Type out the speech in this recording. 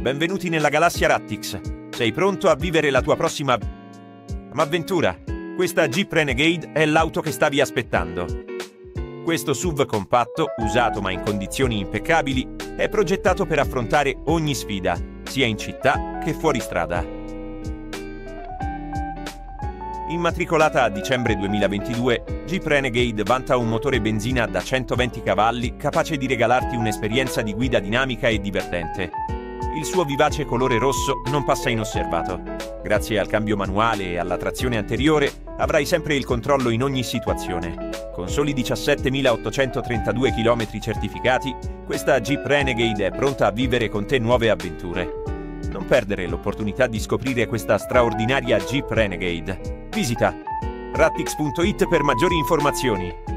Benvenuti nella galassia Rattix. Sei pronto a vivere la tua prossima avventura? Questa Jeep Renegade è l'auto che stavi aspettando. Questo SUV compatto, usato ma in condizioni impeccabili, è progettato per affrontare ogni sfida, sia in città che fuori strada. Immatricolata a dicembre 2022, Jeep Renegade vanta un motore benzina da 120 cavalli capace di regalarti un'esperienza di guida dinamica e divertente. Il suo vivace colore rosso non passa inosservato. Grazie al cambio manuale e alla trazione anteriore avrai sempre il controllo in ogni situazione. Con soli 17.832 km certificati, questa Jeep Renegade è pronta a vivere con te nuove avventure. Non perdere l'opportunità di scoprire questa straordinaria Jeep Renegade. Visita rattix.it per maggiori informazioni.